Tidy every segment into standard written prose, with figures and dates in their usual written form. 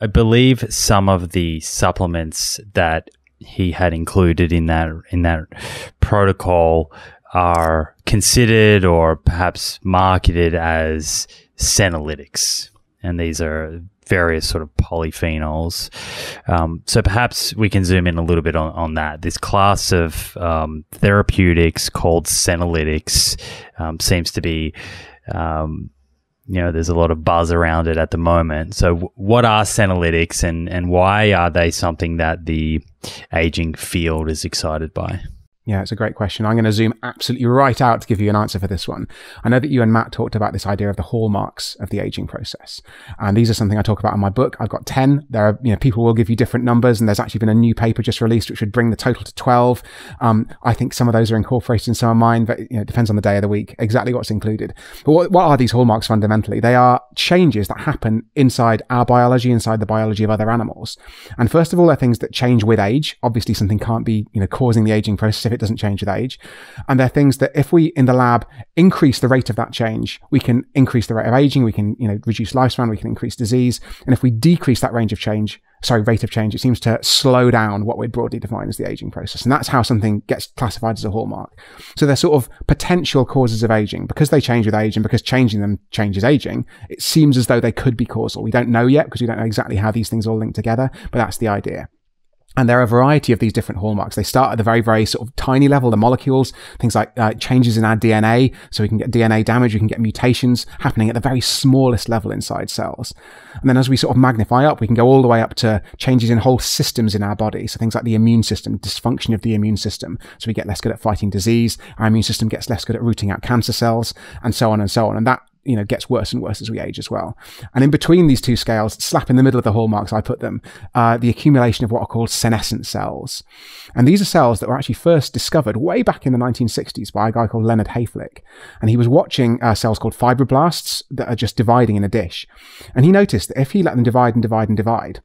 I believe some of the supplements that he had included in that protocol are considered or perhaps marketed as senolytics, and these are various sort of polyphenols. So perhaps we can zoom in a little bit on that. This class of therapeutics called senolytics seems to be, there's a lot of buzz around it at the moment. So what are senolytics, and why are they something that the aging field is excited by? Yeah, it's a great question. I'm going to zoom absolutely right out to give you an answer for this one. I know that you and Matt talked about this idea of the hallmarks of the aging process. And these are something I talk about in my book. I've got 10. There are, people will give you different numbers, and there's actually been a new paper just released which would bring the total to 12. I think some of those are incorporated in some of mine, but it depends on the day of the week, exactly what's included. But what are these hallmarks fundamentally? They are changes that happen inside our biology, inside the biology of other animals. And first of all, they're things that change with age. Obviously, something can't be, causing the aging process if it doesn't change with age. And they're things that if we in the lab increase the rate of that change, we can increase the rate of aging, we can reduce lifespan, we can increase disease. And if we decrease that rate of change, it seems to slow down what we broadly define as the aging process. And that's how something gets classified as a hallmark. So they're sort of potential causes of aging. Because they change with age and because changing them changes aging, it seems as though they could be causal. We don't know yet because we don't know exactly how these things all link together, but that's the idea. And there are a variety of these different hallmarks. They start at the very, very sort of tiny level, the molecules, things like changes in our DNA. So we can get DNA damage, we can get mutations happening at the very smallest level inside cells. And then as we sort of magnify up, we can go all the way up to changes in whole systems in our body. So things like the immune system, dysfunction of the immune system. So we get less good at fighting disease. Our immune system gets less good at rooting out cancer cells, and so on and so on. And that gets worse and worse as we age as well. And in between these two scales, slap in the middle of the hallmarks, I put them, the accumulation of what are called senescent cells. And these are cells that were actually first discovered way back in the 1960s by a guy called Leonard Hayflick. And he was watching cells called fibroblasts that are just dividing in a dish. And he noticed that if he let them divide and divide and divide,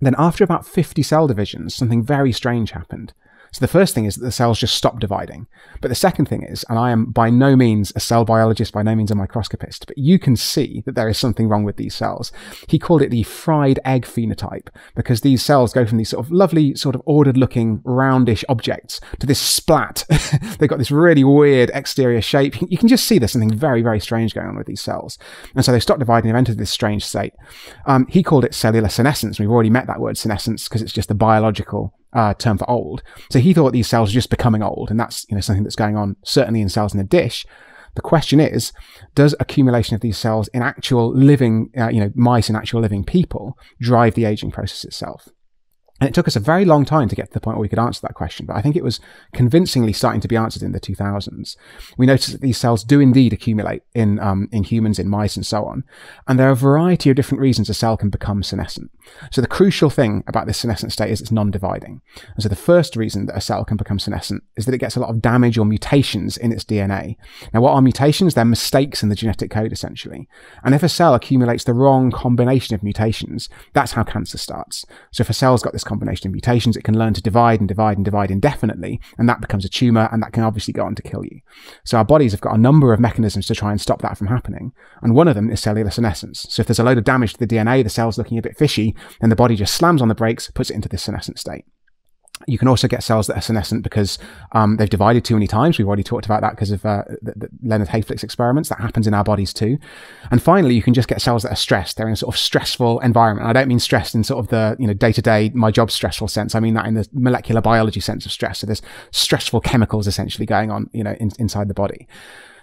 then after about 50 cell divisions, something very strange happened. So the first thing is that the cells just stop dividing. But the second thing is, and I am by no means a cell biologist, by no means a microscopist, but you can see that there is something wrong with these cells. He called it the fried egg phenotype, because these cells go from these sort of lovely, sort of ordered looking, roundish objects to this splat. They've got this really weird exterior shape. You can just see there's something very, very strange going on with these cells. And so they stop dividing and enter this strange state. He called it cellular senescence. We've already met that word senescence because it's just the biological term for old. So he thought these cells are just becoming old, and that's something that's going on certainly in cells in a dish. The question is, does accumulation of these cells in actual living, mice in actual living people, drive the aging process itself? And it took us a very long time to get to the point where we could answer that question, but I think it was convincingly starting to be answered in the 2000s. We noticed that these cells do indeed accumulate in humans, in mice, and so on. And there are a variety of different reasons a cell can become senescent. So the crucial thing about this senescent state is it's non-dividing. And so the first reason that a cell can become senescent is that it gets a lot of damage or mutations in its DNA. Now, what are mutations? They're mistakes in the genetic code, essentially. And if a cell accumulates the wrong combination of mutations, that's how cancer starts. So if a cell's got this combination of mutations, it can learn to divide and divide and divide indefinitely, and that becomes a tumor, and that can obviously go on to kill you. So our bodies have got a number of mechanisms to try and stop that from happening, and one of them is cellular senescence. So if there's a load of damage to the DNA, the cell's looking a bit fishy, then the body just slams on the brakes, puts it into this senescent state. You can also get cells that are senescent because they've divided too many times. We've already talked about that because of the Leonard Hayflick's experiments. That happens in our bodies too. And finally, you can just get cells that are stressed. They're in a sort of stressful environment. And I don't mean stressed in sort of the day-to-day, my job stressful sense. I mean that in the molecular biology sense of stress. So there's stressful chemicals essentially going on inside the body.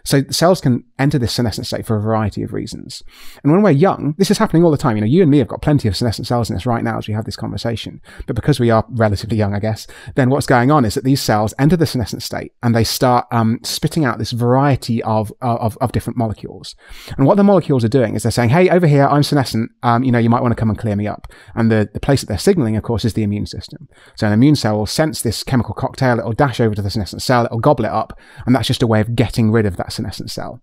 So cells can enter this senescent state for a variety of reasons. And when we're young, this is happening all the time. You and me have got plenty of senescent cells in us right now as we have this conversation. But because we are relatively young, I guess, then what's going on is that these cells enter the senescent state and they start spitting out this variety of different molecules. And what the molecules are doing is they're saying, hey, over here, I'm senescent. You might want to come and clear me up. And the place that they're signaling, of course, is the immune system. So an immune cell will sense this chemical cocktail. It'll dash over to the senescent cell. It'll gobble it up. And that's just a way of getting rid of that senescent cell.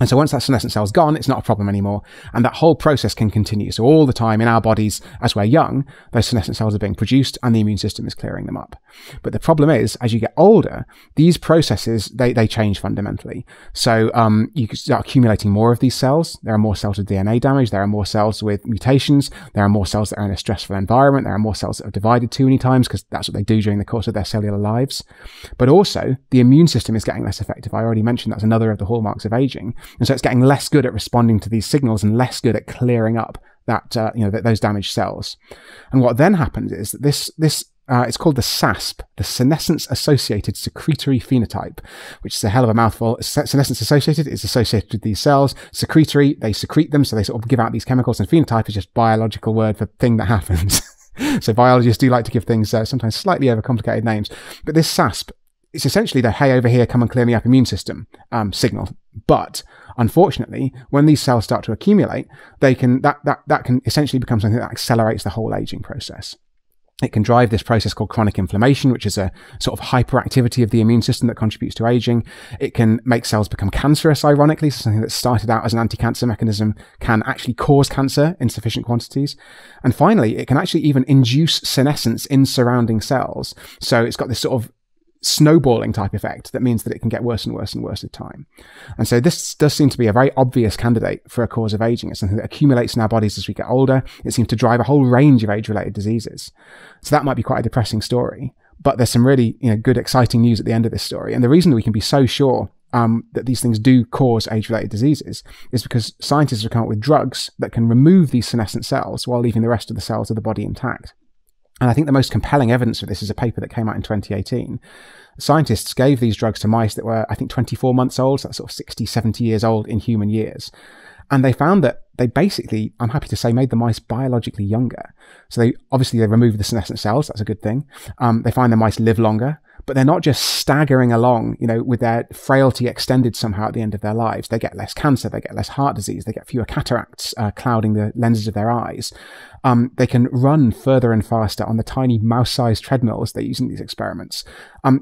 And so once that senescent cell is gone, it's not a problem anymore. And that whole process can continue. So all the time in our bodies, as we're young, those senescent cells are being produced and the immune system is clearing them up. But the problem is, as you get older, these processes, they change fundamentally. So you start accumulating more of these cells. There are more cells with DNA damage. There are more cells with mutations. There are more cells that are in a stressful environment. There are more cells that are divided too many times because that's what they do during the course of their cellular lives. But also, the immune system is getting less effective. I already mentioned that's another of the hallmarks of aging. And so it's getting less good at responding to these signals and less good at clearing up that, those damaged cells. And what then happens is that this it's called the SASP, the senescence associated secretory phenotype, which is a hell of a mouthful. Senescence associated is associated with these cells. Secretory, they secrete them, so they sort of give out these chemicals, and phenotype is just a biological word for thing that happens. So biologists do like to give things sometimes slightly overcomplicated names. But this SASP, it's essentially the, hey, over here, come and clear me up immune system signal. But unfortunately, when these cells start to accumulate, they can, that can essentially become something that accelerates the whole aging process. It can drive this process called chronic inflammation, which is a sort of hyperactivity of the immune system that contributes to aging. It can make cells become cancerous, ironically. So something that started out as an anti-cancer mechanism can actually cause cancer in sufficient quantities. And finally, it can actually even induce senescence in surrounding cells. So it's got this sort of snowballing type effect that means that it can get worse and worse and worse with time. And so this does seem to be a very obvious candidate for a cause of aging. It's something that accumulates in our bodies as we get older. It seems to drive a whole range of age-related diseases. So that might be quite a depressing story, but there's some really good, exciting news at the end of this story. And the reason we can be so sure that these things do cause age-related diseases is because scientists have come up with drugs that can remove these senescent cells while leaving the rest of the cells of the body intact. And I think the most compelling evidence for this is a paper that came out in 2018. Scientists gave these drugs to mice that were, I think, 24 months old, so that's sort of 60, 70 years old in human years. And they found that they basically, I'm happy to say, made the mice biologically younger. So they removed the senescent cells. That's a good thing. They find the mice live longer, but they're not just staggering along, with their frailty extended somehow at the end of their lives. They get less cancer, they get less heart disease, they get fewer cataracts clouding the lenses of their eyes. They can run further and faster on the tiny mouse-sized treadmills they use in these experiments.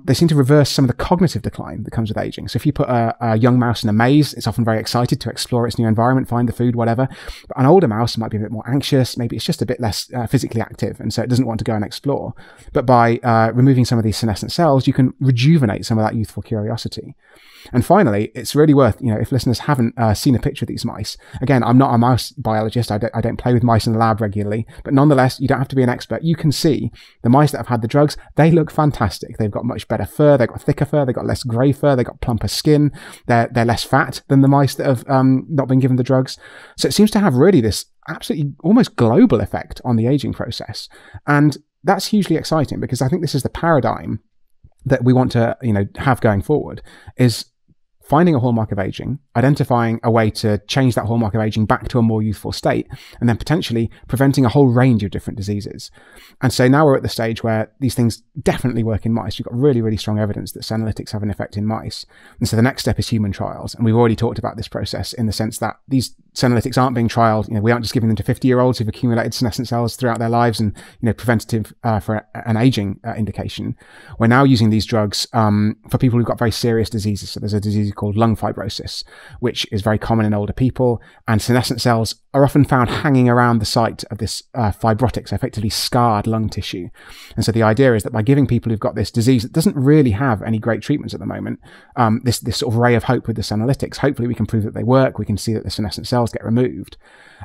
They seem to reverse some of the cognitive decline that comes with aging. So if you put a young mouse in a maze, it's often very excited to explore its new environment, find the food, whatever. But an older mouse might be a bit more anxious. Maybe it's just a bit less physically active, and so it doesn't want to go and explore. But by removing some of these senescent cells, you can rejuvenate some of that youthful curiosity. And finally, it's really worth, if listeners haven't seen a picture of these mice. Again, I'm not a mouse biologist. I don't play with mice in the lab regularly. But nonetheless, you don't have to be an expert. You can see the mice that have had the drugs, they look fantastic. They've got much better fur. They've got thicker fur. They've got less grey fur. They've got plumper skin. They're less fat than the mice that have not been given the drugs. So it seems to have really this absolutely almost global effect on the aging process. And that's hugely exciting because I think this is the paradigm that we want to, have going forward is finding a hallmark of aging, identifying a way to change that hallmark of aging back to a more youthful state, and then potentially preventing a whole range of different diseases. And so now we're at the stage where these things definitely work in mice. We've got really, really strong evidence that senolytics have an effect in mice. And so the next step is human trials. And we've already talked about this process in the sense that these senolytics aren't being trialed. We aren't just giving them to 50-year-olds who've accumulated senescent cells throughout their lives and, preventative for an aging indication. We're now using these drugs for people who've got very serious diseases. So there's a disease called lung fibrosis, which is very common in older people, and senescent cells are often found hanging around the site of this fibrotic, so effectively scarred lung tissue. And so the idea is that by giving people who've got this disease that doesn't really have any great treatments at the moment, this sort of ray of hope with the senolytics, hopefully we can prove that they work, we can see that the senescent cells get removed.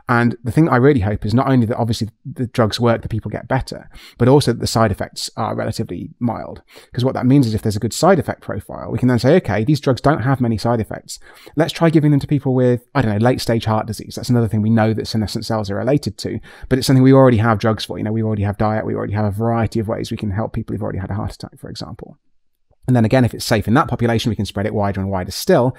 And the thing I really hope is not only that obviously the drugs work, the people get better, but also that the side effects are relatively mild. Because what that means is if there's a good side effect profile, we can then say, okay, these drugs don't have many side effects. Let's try giving them to people with, late stage heart disease. That's another thing we know that senescent cells are related to, but it's something we already have drugs for. We already have diet, we already have a variety of ways we can help people who've already had a heart attack, for example. And then again, if it's safe in that population, we can spread it wider and wider still.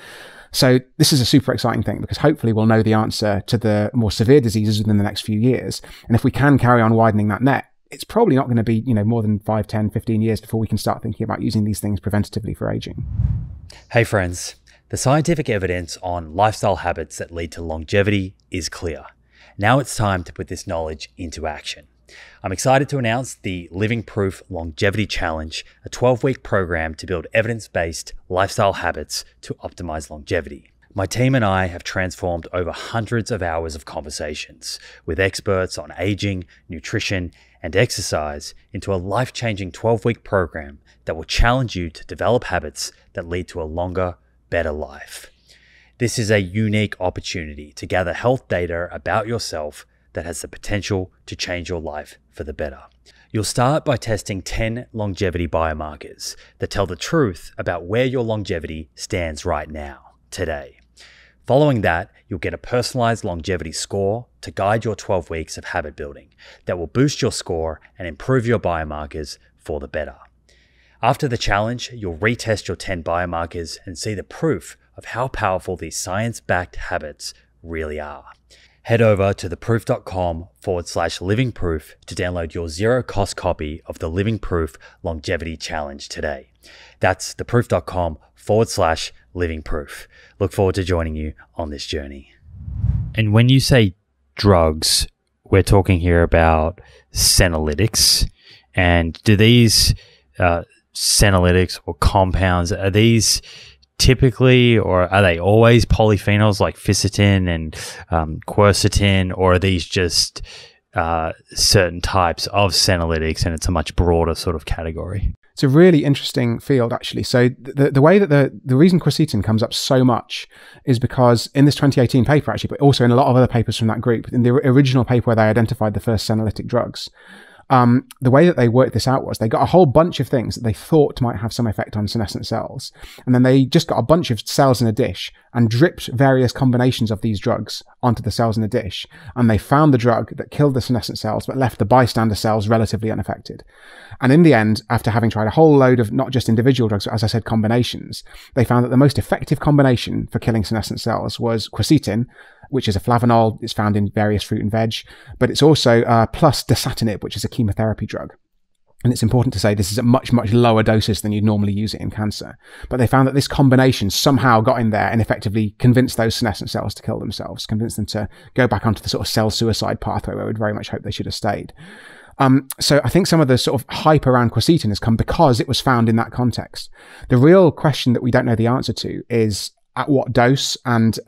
So this is a super exciting thing because hopefully we'll know the answer to the more severe diseases within the next few years. And if we can carry on widening that net, it's probably not going to be, more than 5, 10, 15 years before we can start thinking about using these things preventatively for aging. Hey friends, the scientific evidence on lifestyle habits that lead to longevity is clear. Now it's time to put this knowledge into action. I'm excited to announce the Living Proof Longevity Challenge, a 12-week program to build evidence-based lifestyle habits to optimize longevity. My team and I have transformed over hundreds of hours of conversations with experts on aging, nutrition, and exercise into a life-changing 12-week program that will challenge you to develop habits that lead to a longer, better life. This is a unique opportunity to gather health data about yourself that has the potential to change your life for the better. You'll start by testing 10 longevity biomarkers that tell the truth about where your longevity stands right now, today. Following that, you'll get a personalized longevity score to guide your 12 weeks of habit building that will boost your score and improve your biomarkers for the better. After the challenge, you'll retest your 10 biomarkers and see the proof of how powerful these science-backed habits really are. Head over to theproof.com/livingproof to download your zero-cost copy of the Living Proof Longevity Challenge today. That's theproof.com/livingproof. Look forward to joining you on this journey. And when you say drugs, we're talking here about senolytics. And do these senolytics or compounds, are these typically, or are they always polyphenols like fisetin and quercetin, or are these just certain types of senolytics and it's a much broader sort of category? It's a really interesting field, actually. So the way that the reason quercetin comes up so much is because in this 2018 paper, actually, but also in a lot of other papers from that group, in the original paper where they identified the first senolytic drugs, the way that they worked this out was they got a whole bunch of things that they thought might have some effect on senescent cells. And then they just got a bunch of cells in a dish and dripped various combinations of these drugs onto the cells in the dish. And they found the drug that killed the senescent cells, but left the bystander cells relatively unaffected. And in the end, after having tried a whole load of not just individual drugs, but as I said, combinations, they found that the most effective combination for killing senescent cells was quercetin, which is a flavanol. It's found in various fruit and veg, but it's also plus dasatinib, which is a chemotherapy drug. And it's important to say this is at much, much lower doses than you'd normally use it in cancer. But they found that this combination somehow got in there and effectively convinced those senescent cells to kill themselves, convinced them to go back onto the sort of cell suicide pathway where we'd very much hope they should have stayed. So I think some of the sort of hype around quercetin has come because it was found in that context. The real question that we don't know the answer to is at what dose and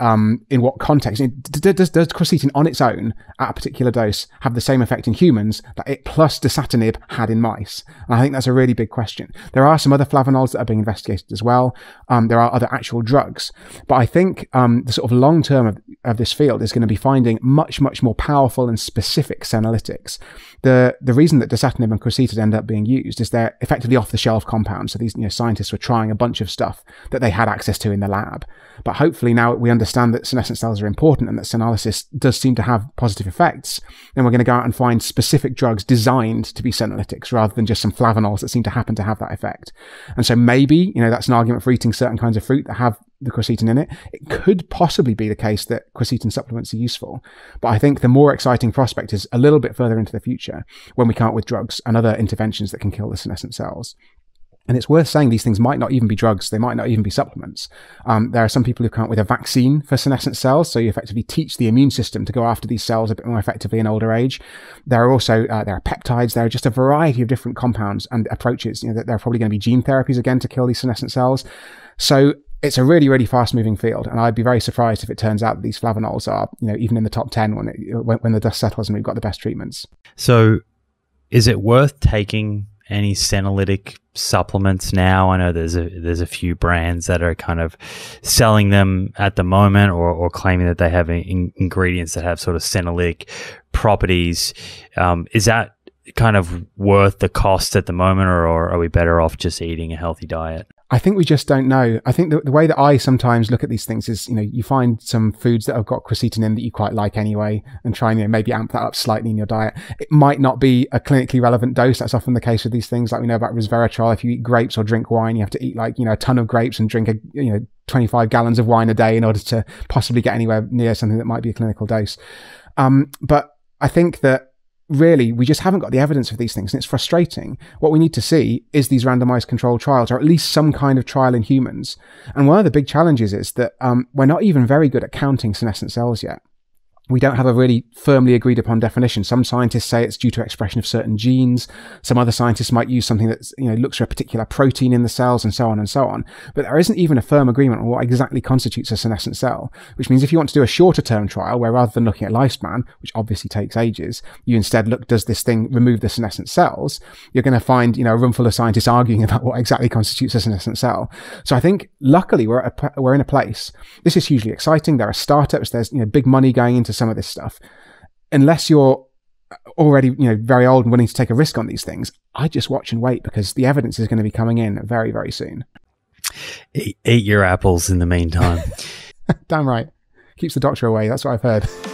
in what context. Does quercetin on its own at a particular dose have the same effect in humans that it plus dasatinib had in mice? And I think that's a really big question. There are some other flavanols that are being investigated as well. There are other actual drugs. But I think the sort of long term of this field is going to be finding much, much more powerful and specific senolytics. The reason that dasatinib and quercetin end up being used is they're effectively off-the-shelf compounds. So these scientists were trying a bunch of stuff that they had access to in the lab. But hopefully now we understand that senescent cells are important and that senolysis does seem to have positive effects. Then we're going to go out and find specific drugs designed to be senolytics rather than just some flavanols that seem to happen to have that effect. And so maybe, that's an argument for eating certain kinds of fruit that have the quercetin in it. It could possibly be the case that quercetin supplements are useful. But I think the more exciting prospect is a little bit further into the future when we can't with drugs and other interventions that can kill the senescent cells. And it's worth saying these things might not even be drugs. They might not even be supplements. There are some people who can't with a vaccine for senescent cells. So you effectively teach the immune system to go after these cells a bit more effectively in older age. There are also, there are peptides. There are just a variety of different compounds and approaches. There are probably going to be gene therapies again to kill these senescent cells. So it's a really, really fast moving field. And I'd be very surprised if it turns out that these flavanols are, even in the top 10 when the dust settles and we've got the best treatments. So is it worth taking any senolytic supplements now? I know there's a few brands that are kind of selling them at the moment or claiming that they have ingredients that have sort of senolytic properties. Is that kind of worth the cost at the moment, or are we better off just eating a healthy diet? I think we just don't know. I think the way that I sometimes look at these things is, you find some foods that have got quercetin in that you quite like anyway, and try and maybe amp that up slightly in your diet. It might not be a clinically relevant dose. That's often the case with these things. Like we know about resveratrol. If you eat grapes or drink wine, you have to eat like, a ton of grapes and drink 25 gallons of wine a day in order to possibly get anywhere near something that might be a clinical dose. But I think that really, we just haven't got the evidence of these things, and it's frustrating. What we need to see is these randomized controlled trials, or at least some kind of trial in humans. And one of the big challenges is that we're not even very good at counting senescent cells yet. we don't have a really firmly agreed upon definition. Some scientists say it's due to expression of certain genes. Some other scientists might use something that's, you know, looks for a particular protein in the cells and so on and so on. But there isn't even a firm agreement on what exactly constitutes a senescent cell, which means if you want to do a shorter term trial where rather than looking at lifespan, which obviously takes ages, you instead look, does this thing remove the senescent cells? You're going to find, you know, a room full of scientists arguing about what exactly constitutes a senescent cell. So I think luckily we're in a place. This is hugely exciting. There are startups, there's, you know, big money going into some of this stuff. Unless you're already, you know, very old and willing to take a risk on these things, I just watch and wait, because the evidence is going to be coming in very, very soon. Eat your apples in the meantime. Damn right. Keeps the doctor away. That's what I've heard.